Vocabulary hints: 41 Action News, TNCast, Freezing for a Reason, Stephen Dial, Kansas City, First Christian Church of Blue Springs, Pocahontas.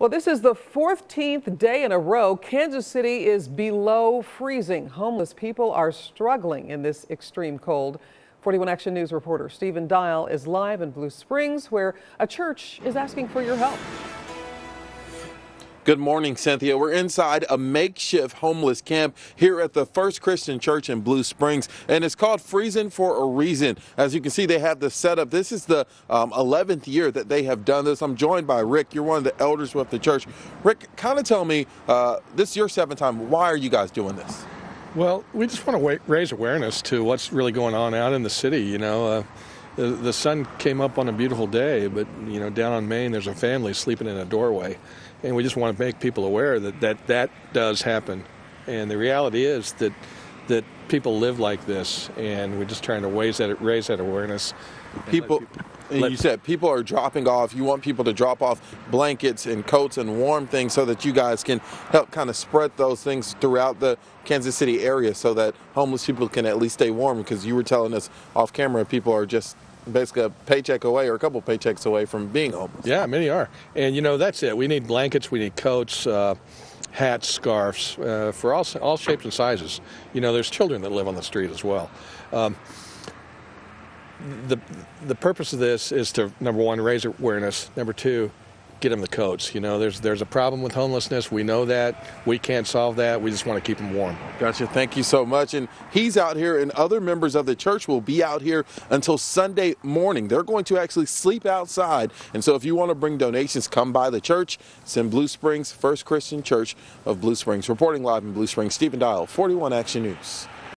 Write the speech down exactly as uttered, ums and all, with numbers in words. Well, this is the fourteenth day in a row Kansas City is below freezing. Homeless people are struggling in this extreme cold. forty-one Action News reporter Stephen Dial is live in Blue Springs, where a church is asking for your help. Good morning, Cynthia. We're inside a makeshift homeless camp here at the First Christian Church in Blue Springs, and it's called Freezing for a Reason. As you can see, they have the setup. This is the um, eleventh year that they have done this. I'm joined by Rick. You're one of the elders with the church. Rick, kind of tell me, uh, this is your seventh time. Why are you guys doing this? Well, we just want to raise awareness to what's really going on out in the city, you know. Uh, the, the sun came up on a beautiful day, but, you know, down on Main, there's a family sleeping in a doorway. And we just want to make people aware that that, that does happen. And the reality is that that people live like this, and we're just trying to raise that, raise that awareness. People, people you said people are dropping off. You want people to drop off blankets and coats and warm things so that you guys can help kind of spread those things throughout the Kansas City area so that homeless people can at least stay warm, because you were telling us off camera people are just basically a paycheck away or a couple paychecks away from being homeless. Yeah, many are. And, you know, that's it. We need blankets, we need coats, uh, hats, scarves, uh, for all, all shapes and sizes. You know, there's children that live on the street as well. Um, the, the purpose of this is to, number one, raise awareness. Number two, get them the coats. You know, there's there's a problem with homelessness. We know that. We can't solve that. We just want to keep them warm. Gotcha. Thank you so much. And he's out here, and other members of the church will be out here until Sunday morning. They're going to actually sleep outside. And so if you want to bring donations, come by the church. It's in Blue Springs, First Christian Church of Blue Springs. Reporting live in Blue Springs, Stephen Dial, forty-one Action News.